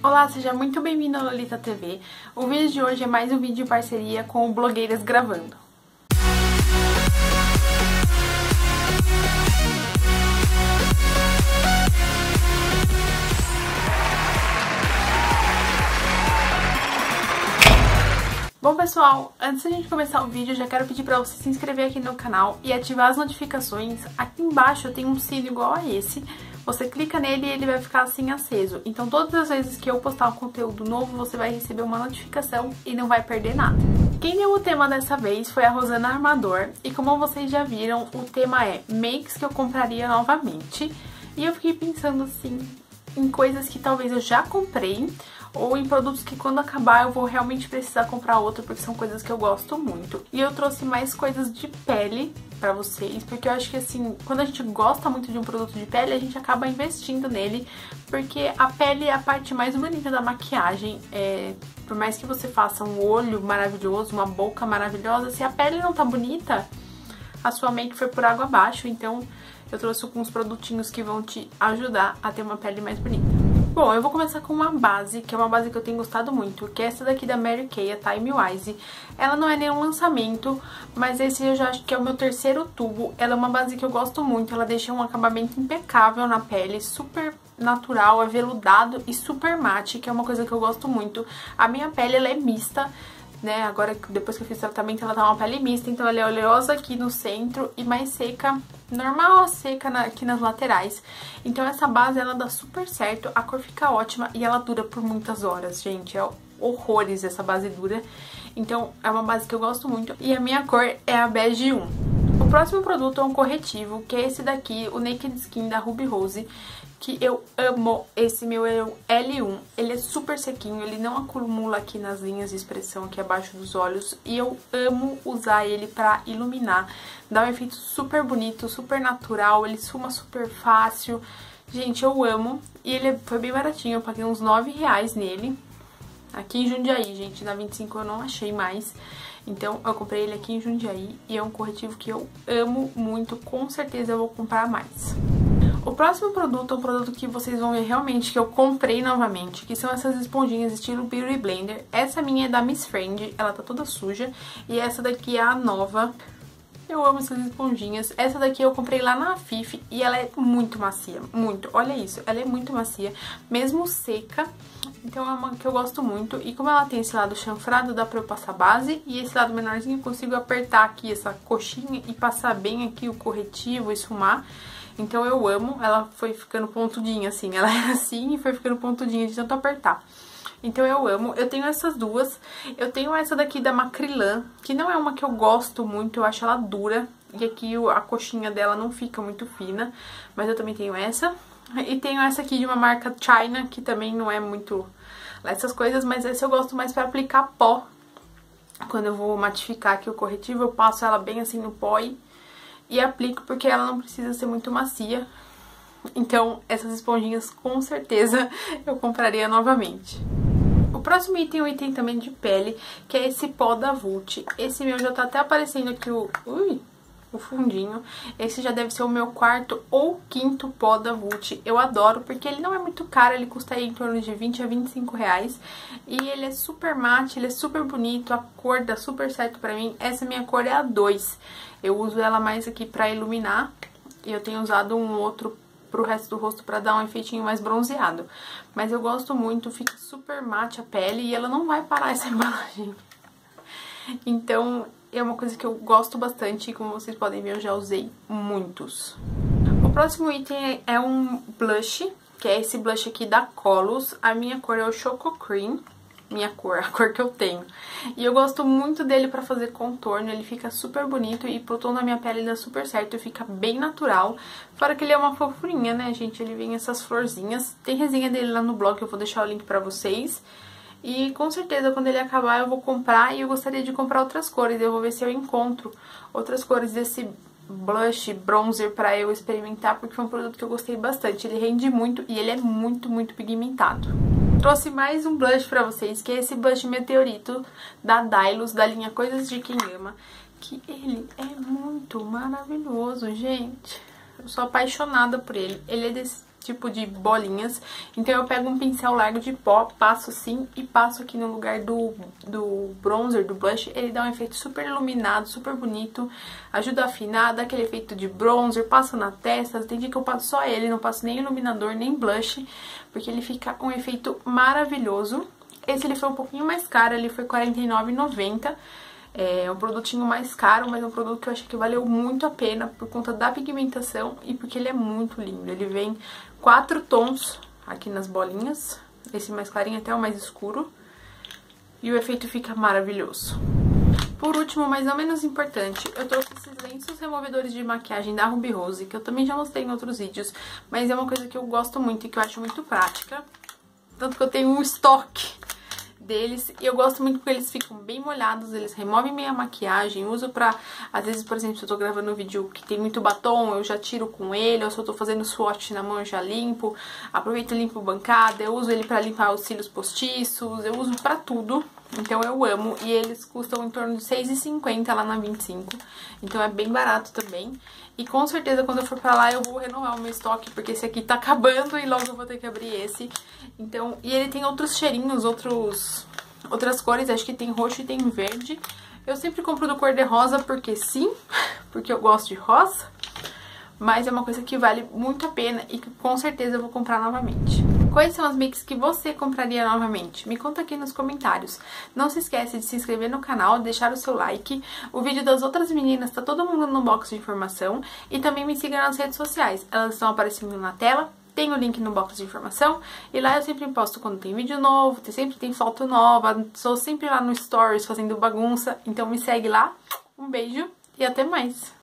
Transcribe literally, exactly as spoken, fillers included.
Olá, seja muito bem-vindo à Lolita T V. O vídeo de hoje é mais um vídeo em parceria com o Blogueiras Gravando. Bom pessoal, antes da gente começar o vídeo, eu já quero pedir pra você se inscrever aqui no canal e ativar as notificações. Aqui embaixo tem um sino igual a esse. Você clica nele e ele vai ficar assim aceso. Então todas as vezes que eu postar um conteúdo novo, você vai receber uma notificação e não vai perder nada. Quem deu o tema dessa vez foi a Rosana Armador. E como vocês já viram, o tema é makes que eu compraria novamente. E eu fiquei pensando assim em coisas que talvez eu já comprei, ou em produtos que quando acabar eu vou realmente precisar comprar outro, porque são coisas que eu gosto muito. E eu trouxe mais coisas de pele pra vocês, porque eu acho que assim, quando a gente gosta muito de um produto de pele, a gente acaba investindo nele, porque a pele é a parte mais bonita da maquiagem. É, por mais que você faça um olho maravilhoso, uma boca maravilhosa, se a pele não tá bonita, a sua make foi por água abaixo. Então eu trouxe alguns produtinhos que vão te ajudar a ter uma pele mais bonita. Bom, eu vou começar com uma base, que é uma base que eu tenho gostado muito, que é essa daqui da Mary Kay, a Time Wise. Ela não é nenhum lançamento, mas esse eu já acho que é o meu terceiro tubo. Ela é uma base que eu gosto muito, ela deixa um acabamento impecável na pele, super natural, aveludado e super mate, que é uma coisa que eu gosto muito. A minha pele, ela é mista, né? Agora, depois que eu fiz o tratamento, ela tá uma pele mista, então ela é oleosa aqui no centro e mais seca, normal seca na, aqui nas laterais. Então essa base, ela dá super certo, a cor fica ótima e ela dura por muitas horas, gente. É horrores essa base dura. Então é uma base que eu gosto muito e a minha cor é a bege um. O próximo produto é um corretivo, que é esse daqui, o Naked Skin da Ruby Rose, que eu amo. Esse meu é o L um, ele é super sequinho, ele não acumula aqui nas linhas de expressão aqui abaixo dos olhos, e eu amo usar ele pra iluminar, dá um efeito super bonito, super natural, ele suma super fácil, gente, eu amo, e ele foi bem baratinho, eu paguei uns nove reais nele, aqui em Jundiaí, gente, na vinte e cinco eu não achei mais. Então eu comprei ele aqui em Jundiaí e é um corretivo que eu amo muito, com certeza eu vou comprar mais. O próximo produto é um produto que vocês vão ver realmente que eu comprei novamente, que são essas esponjinhas estilo Beauty Blender. Essa minha é da Miss Friend, ela tá toda suja, e essa daqui é a nova. Eu amo essas esponjinhas. Essa daqui eu comprei lá na Fifi e ela é muito macia, muito. Olha isso, ela é muito macia, mesmo seca. Então é uma que eu gosto muito. E como ela tem esse lado chanfrado, dá pra eu passar base. E esse lado menorzinho eu consigo apertar aqui essa coxinha e passar bem aqui o corretivo, esfumar. Então eu amo. Ela foi ficando pontudinha assim. Ela era assim e foi ficando pontudinha de tanto apertar. Então eu amo. Eu tenho essas duas. Eu tenho essa daqui da Macrilan, que não é uma que eu gosto muito, eu acho ela dura, e aqui a coxinha dela não fica muito fina, mas eu também tenho essa. E tenho essa aqui de uma marca China, que também não é muito essas coisas, mas essa eu gosto mais pra aplicar pó. Quando eu vou matificar aqui o corretivo, eu passo ela bem assim no pó e, e aplico, porque ela não precisa ser muito macia. Então essas esponjinhas com certeza eu compraria novamente. O próximo item é um item também de pele, que é esse pó da Vult. Esse meu já tá até aparecendo aqui o... Ui, o fundinho. Esse já deve ser o meu quarto ou quinto pó da Vult. Eu adoro, porque ele não é muito caro, ele custa aí em torno de vinte a vinte e cinco reais. E ele é super mate, ele é super bonito, a cor dá super certo pra mim. Essa minha cor é a dois. Eu uso ela mais aqui pra iluminar, e eu tenho usado um outro pó pro resto do rosto pra dar um efeitinho mais bronzeado. Mas eu gosto muito, fica super mate a pele e ela não vai parar essa embalagem. Então, é uma coisa que eu gosto bastante e, como vocês podem ver, eu já usei muitos. O próximo item é um blush, que é esse blush aqui da Colos. A minha cor é o Choco Cream. Minha cor, a cor que eu tenho. E eu gosto muito dele pra fazer contorno, ele fica super bonito e pro tom da minha pele ele dá super certo, fica bem natural. Fora que ele é uma fofurinha, né, gente? Ele vem essas florzinhas. Tem resenha dele lá no blog, eu vou deixar o link pra vocês. E com certeza quando ele acabar eu vou comprar, e eu gostaria de comprar outras cores. Eu vou ver se eu encontro outras cores desse blush, bronzer, pra eu experimentar, porque foi um produto que eu gostei bastante. Ele rende muito e ele é muito, muito pigmentado. Trouxe mais um blush pra vocês, que é esse blush meteorito da Dailus, da linha Coisas de Kimema, que ele é muito maravilhoso, gente. Eu sou apaixonada por ele. Ele é desse tipo de bolinhas. Então eu pego um pincel largo de pó, passo assim e passo aqui no lugar do, do bronzer, do blush. Ele dá um efeito super iluminado, super bonito, ajuda a afinar, dá aquele efeito de bronzer, passa na testa. Tem dia que eu passo só ele, não passo nem iluminador, nem blush, porque ele fica um efeito maravilhoso. Esse ele foi um pouquinho mais caro, ele foi quarenta e nove reais e noventa centavos. É um produtinho mais caro, mas é um produto que eu achei que valeu muito a pena por conta da pigmentação e porque ele é muito lindo. Ele vem quatro tons aqui nas bolinhas, esse mais clarinho até o mais escuro, e o efeito fica maravilhoso. Por último, mas não menos importante, eu trouxe esses lenços removedores de maquiagem da Ruby Rose, que eu também já mostrei em outros vídeos, mas é uma coisa que eu gosto muito e que eu acho muito prática, tanto que eu tenho um estoque deles, e eu gosto muito porque eles ficam bem molhados, eles removem minha maquiagem, uso pra, às vezes, por exemplo, se eu tô gravando um vídeo que tem muito batom, eu já tiro com ele, ou se eu tô fazendo swatch na mão, eu já limpo, aproveito e limpo bancada, eu uso ele pra limpar os cílios postiços, eu uso pra tudo, então eu amo, e eles custam em torno de seis reais e cinquenta centavos lá na vinte e cinco, então é bem barato também, e com certeza quando eu for pra lá eu vou renovar o meu estoque, porque esse aqui tá acabando e logo eu vou ter que abrir esse, então, e ele tem outros cheirinhos, outros, outras cores, acho que tem roxo e tem verde, eu sempre compro do cor de rosa porque sim, porque eu gosto de rosa, mas é uma coisa que vale muito a pena e que com certeza eu vou comprar novamente. Quais são as makes que você compraria novamente? Me conta aqui nos comentários. Não se esquece de se inscrever no canal, deixar o seu like. O vídeo das outras meninas tá todo mundo no box de informação. E também me siga nas redes sociais. Elas estão aparecendo na tela. Tem o link no box de informação. E lá eu sempre posto quando tem vídeo novo, sempre tem foto nova. Sou sempre lá no Stories fazendo bagunça. Então me segue lá. Um beijo e até mais.